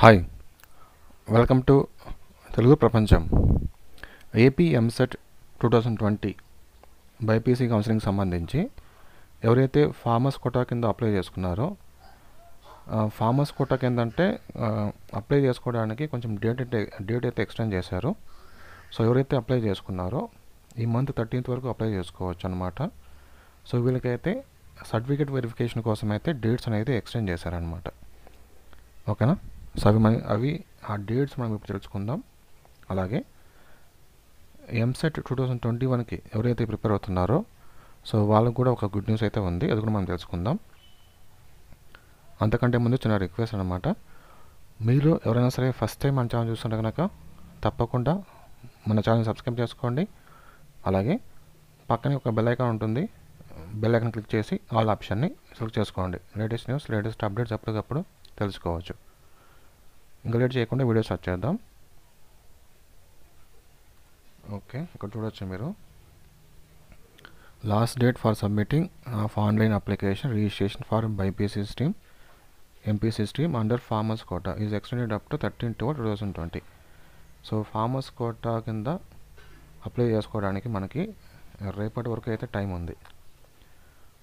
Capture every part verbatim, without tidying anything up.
Hi welcome to Telugu ప్రపంచం AP EAMCET twenty twenty BiPC counselling సంబంధించి ఎవరైతే ఫార్మర్స్ కోటా కింద అప్లై చేసుకున్నారో ఫార్మర్స్ కోటా కింద అంటే అప్లై చేసుకోవడానికి కొంచెం డేట్ డేట్ అయితే ఎక్స్టెండ్ చేశారు. సో ఎవరైతే అప్లై చేసుకున్నారో ఈ మంత్ థర్టీన్త్ వరకు అప్లై చేసుకోవచ్చు అనమాట. సో వీళ్ళకైతే సర్టిఫికేట్ వెరిఫికేషన్ కోసం అయితే డేట్స్ అనేది ఎక్స్టెండ్ చేశారనమాట. ఓకేనా? సో అవి మన అవి ఆ డేట్స్ మనం ఇప్పుడు తెలుసుకుందాం. అలాగే ఎంసెట్ టూ థౌజండ్ ట్వంటీ వన్కి ఎవరైతే ప్రిపేర్ అవుతున్నారో సో వాళ్ళకు కూడా ఒక గుడ్ న్యూస్ అయితే ఉంది, అది కూడా మనం తెలుసుకుందాం. అంతకంటే ముందు చిన్న రిక్వెస్ట్ అనమాట, మీరు ఎవరైనా సరే ఫస్ట్ టైం మన ఛానల్ చూస్తుంటే కనుక తప్పకుండా మన ఛానల్ సబ్స్క్రైబ్ చేసుకోండి. అలాగే పక్కనే ఒక బెల్ ఐకాన్ ఉంటుంది, బెల్ ఐకాన్ క్లిక్ చేసి ఆల్ ఆప్షన్ని సెలెక్ట్ చేసుకోండి. లేటెస్ట్ న్యూస్ లేటెస్ట్ అప్డేట్స్ అప్పటికప్పుడు తెలుసుకోవచ్చు. ఇంకా లేట్ చేయకుండా వీడియో స్టార్ట్ చేద్దాం. ఓకే, ఇక్కడ చూడవచ్చు మీరు last date for submitting of online application registration for BiPC stream MPC stream under farmers quota is extended up to thirteen to two thousand twenty. So farmers quota కింద apply చేసుకోవడానికి మనకి రేపటి వరకు అయితే టైం ఉంది.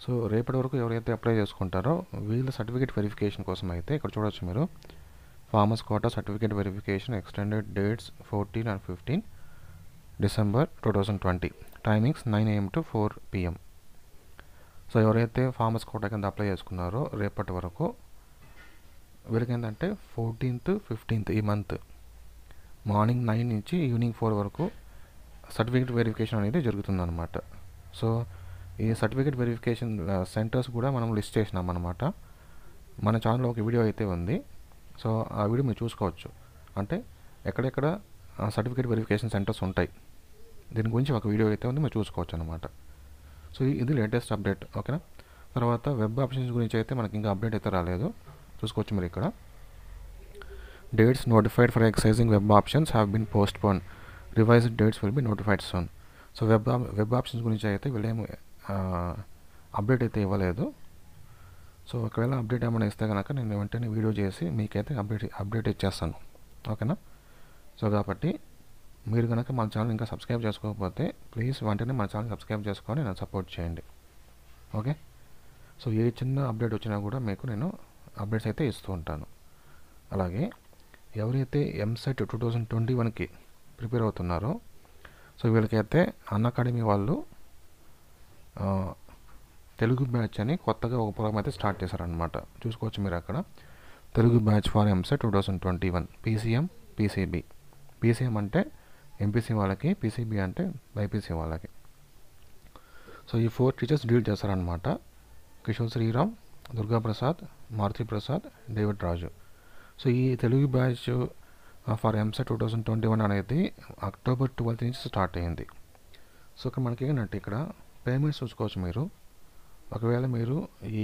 సో రేపటి వరకు ఎవరైతే అప్లై చేసుకుంటారో వీళ్ళ సర్టిఫికేట్ వెరిఫికేషన్ కోసం అయితే ఇక్కడ చూడవచ్చు మీరు farmers quota certificate verification extended dates fourteen and fifteen December two thousand twenty timings nine AM to four PM. So ఎవరైతే ఫార్మర్స్ కోటా కింద అప్లై చేసుకున్నారో రేపటి వరకు వీళ్ళకి ఏంటంటే ఫోర్టీన్త్ ఫిఫ్టీన్త్ ఈ మంత్ మార్నింగ్ నైన్ నుంచి ఈవినింగ్ ఫోర్ వరకు సర్టిఫికేట్ వెరిఫికేషన్ అనేది జరుగుతుందన్నమాట. సో ఈ సర్టిఫికేట్ వెరిఫికేషన్ సెంటర్స్ కూడా మనం లిస్ట్ చేసినాం అనమాట. మన ఛానల్లో ఒక వీడియో అయితే ఉంది, సో ఆ వీడియో మీరు చూసుకోవచ్చు. అంటే ఎక్కడెక్కడ సర్టిఫికేట్ వెరిఫికేషన్ సెంటర్స్ ఉంటాయి దీని గురించి ఒక వీడియో అయితే ఉంది, మీరు చూసుకోవచ్చు అనమాట. సో ఇది లేటెస్ట్ అప్డేట్. ఓకేనా? తర్వాత వెబ్ ఆప్షన్స్ గురించి అయితే మనకి ఇంకా అప్డేట్ అయితే రాలేదు, చూసుకోవచ్చు మీరు ఇక్కడ. Dates notified for exercising web options have been postponed, revised dates will be notified soon. So web web options గురించి అయితే వీళ్ళేమి అప్డేట్ అయితే ఇవ్వలేదు. సో ఒకవేళ అప్డేట్ ఏమైనా ఇస్తే కనుక నేను వెంటనే వీడియో చేసి మీకైతే అప్డేట్ అప్డేట్ ఇచ్చేస్తాను. ఓకేనా? సో కాబట్టి మీరు కనుక మన ఛానల్ ఇంకా సబ్స్క్రైబ్ చేసుకోకపోతే ప్లీజ్ వెంటనే మన ఛానల్ సబ్స్క్రైబ్ చేసుకొని నన్ను సపోర్ట్ చేయండి. ఓకే? సో ఏ చిన్న అప్డేట్ వచ్చినా కూడా మీకు నేను అప్డేట్స్ అయితే ఇస్తూ ఉంటాను. అలాగే ఎవరైతే ఎంసెట్ టూ థౌజండ్ ట్వంటీ వన్కి ప్రిపేర్ అవుతున్నారో సో వీళ్ళకైతే అన్ అకాడమీ వాళ్ళు తెలుగు బ్యాచ్ అని కొత్తగా ఒక ప్రోగ్రామ్ అయితే స్టార్ట్ చేశారనమాట. చూసుకోవచ్చు మీరు అక్కడ Telugu batch for EAMCET two thousand twenty one PCM PCB. PCM అంటే ఎంపీసీ వాళ్ళకి, పీసీబీ అంటే బైపీసీ వాళ్ళకి. సో ఈ ఫోర్ టీచర్స్ డీల్ చేశారనమాట. కిషోర్ శ్రీరామ్, దుర్గాప్రసాద్, మారుతి ప్రసాద్, డేవిడ్ రాజు. సో ఈ Telugu batch for EAMCET two thousand twenty one అనేది అక్టోబర్ ట్వెల్త్ నుంచి స్టార్ట్ అయ్యింది. సో ఇక్కడ మనకి ఏంటంటే ఇక్కడ పేమెంట్స్ చూసుకోవచ్చు మీరు. ఒకవేళ మీరు ఈ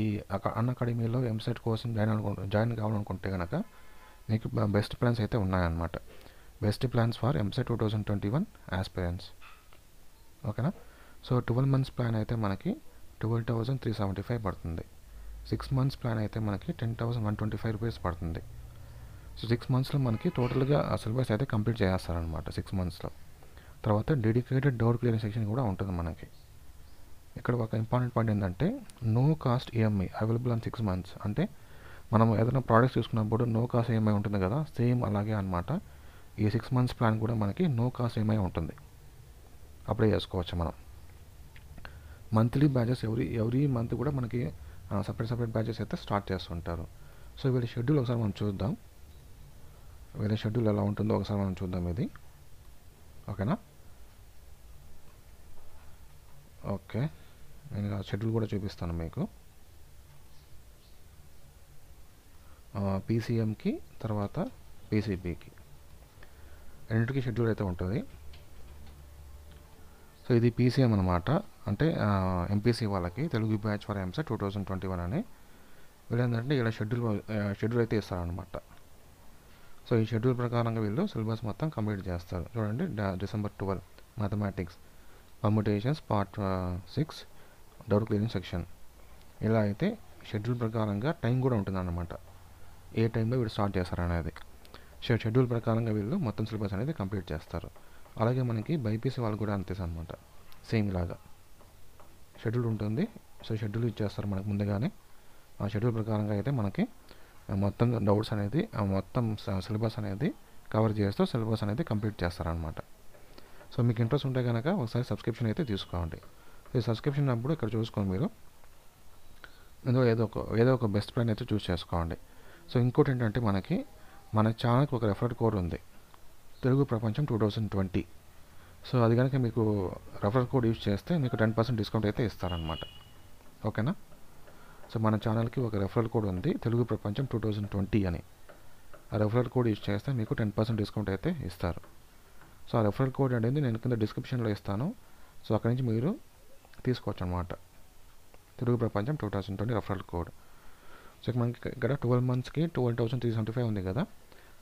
అన్ అకాడమీలో ఎంసెట్ కోసం జాయిన్ అనుకు జాయిన్ కావాలనుకుంటే కనుక మీకు బెస్ట్ ప్లాన్స్ అయితే ఉన్నాయన్నమాట. Best plans for EAMCET two thousand twenty one aspirants. ఓకేనా? సో ట్వెల్వ్ మంత్స్ ప్లాన్ అయితే మనకి twelve thousand three seventy five పడుతుంది. సిక్స్ మంత్స్ ప్లాన్ అయితే మనకి ten thousand one twenty five rupees పడుతుంది. సో సిక్స్ మంత్స్లో మనకి టోటల్గా సిలబస్ అయితే కంప్లీట్ చేసేస్తారనమాట సిక్స్ మంత్స్లో. తర్వాత డెడికేటెడ్ డౌట్ క్లియరింగ్ సెక్షన్ కూడా ఉంటుంది మనకి. ఇక్కడ ఒక ఇంపార్టెంట్ పాయింట్ ఏంటంటే no cost EMI available on six months. అంటే మనం ఏదైనా ప్రోడక్ట్స్ తీసుకున్నప్పుడు నో కాస్ట్ ఈఎంఐ ఉంటుంది కదా, సేమ్ అలాగే అనమాట. ఈ సిక్స్ మంత్స్ ప్లాన్ కూడా మనకి నో కాస్ట్ ఈఎంఐ ఉంటుంది, అప్లై చేసుకోవచ్చు మనం. Monthly batches every every month కూడా మనకి సపరేట్ సపరేట్ బ్యాచెస్ అయితే స్టార్ట్ చేస్తుంటారు. సో వీళ్ళ షెడ్యూల్ ఒకసారి మనం చూద్దాం, వీళ్ళ షెడ్యూల్ ఎలా ఉంటుందో ఒకసారి మనం చూద్దాం ఇది. ఓకేనా? ఓకే, నేను ఆ షెడ్యూల్ కూడా చూపిస్తాను మీకు. పీసీఎంకి తర్వాత పీసీబీకి రెండింటికి షెడ్యూల్ అయితే ఉంటుంది. సో ఇది పీసీఎం అనమాట, అంటే ఎంపీసీ వాళ్ళకి Telugu batch for EAMCET two thousand twenty one అని. వీళ్ళు ఏంటంటే ఇలా షెడ్యూల్ షెడ్యూల్ అయితే ఇస్తారనమాట. సో ఈ షెడ్యూల్ ప్రకారంగా వీళ్ళు సిలబస్ మొత్తం కంప్లీట్ చేస్తారు. చూడండి, December twelve mathematics permutations part six doubt clearing section. ఇలా అయితే షెడ్యూల్ ప్రకారంగా టైం కూడా ఉంటుంది అన్నమాట, ఏ టైంలో వీడు స్టార్ట్ చేస్తారనేది. షెడ్యూల్ ప్రకారంగా వీళ్ళు మొత్తం సిలబస్ అనేది కంప్లీట్ చేస్తారు. అలాగే మనకి బైపీసీ వాళ్ళు కూడా అంతే అన్నమాట, సేమ్ ఇలాగా షెడ్యూల్ ఉంటుంది. సో షెడ్యూల్ ఇచ్చేస్తారు మనకు ముందుగానే. ఆ షెడ్యూల్ ప్రకారంగా అయితే మనకి మొత్తం డౌట్స్ అనేది మొత్తం సిలబస్ అనేది కవర్ చేస్తూ సిలబస్ అనేది కంప్లీట్ చేస్తారనమాట. సో మీకు ఇంట్రెస్ట్ ఉంటే కనుక ఒకసారి సబ్స్క్రిప్షన్ అయితే తీసుకోండి. ఈ సబ్స్క్రిప్షన్ అప్పుడు ఇక్కడ చూసుకోండి, మీరు ఇందులో ఏదో ఒక ఏదో ఒక బెస్ట్ ప్లాన్ అయితే చూస్ చేసుకోండి. సో ఇంకోటి ఏంటంటే మనకి మన ఛానల్కి ఒక రెఫరల్ కోడ్ ఉంది, తెలుగు ప్రపంచం టూ థౌజండ్ ట్వంటీ. సో అది కనుక మీకు రెఫరల్ కోడ్ యూజ్ చేస్తే మీకు టెన్ పర్సెంట్ డిస్కౌంట్ అయితే ఇస్తారనమాట. ఓకేనా? సో మన ఛానల్కి ఒక రెఫరల్ కోడ్ ఉంది, తెలుగు ప్రపంచం టూ థౌజండ్ ట్వంటీ అని. ఆ రెఫరల్ కోడ్ యూజ్ చేస్తే మీకు టెన్ పర్సెంట్ డిస్కౌంట్ అయితే ఇస్తారు. సో ఆ రెఫరల్ కోడ్ అనేది నేను కింద డిస్క్రిప్షన్లో ఇస్తాను. సో అక్కడి నుంచి మీరు తీసుకోవచ్చు అనమాట, తెలుగు ప్రపంచం two thousand twenty referral code. So మనకి ఇక్కడ ట్వెల్వ్ మంత్స్కి twelve thousand three seventy five ఉంది కదా,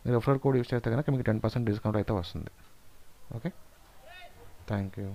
మీరు రెఫరల్ కోడ్ యూజ్ చేస్తే కనుక మీకు టెన్ పర్సెంట్ డిస్కౌంట్ అయితే వస్తుంది. Okay, thank you.